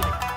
Bye.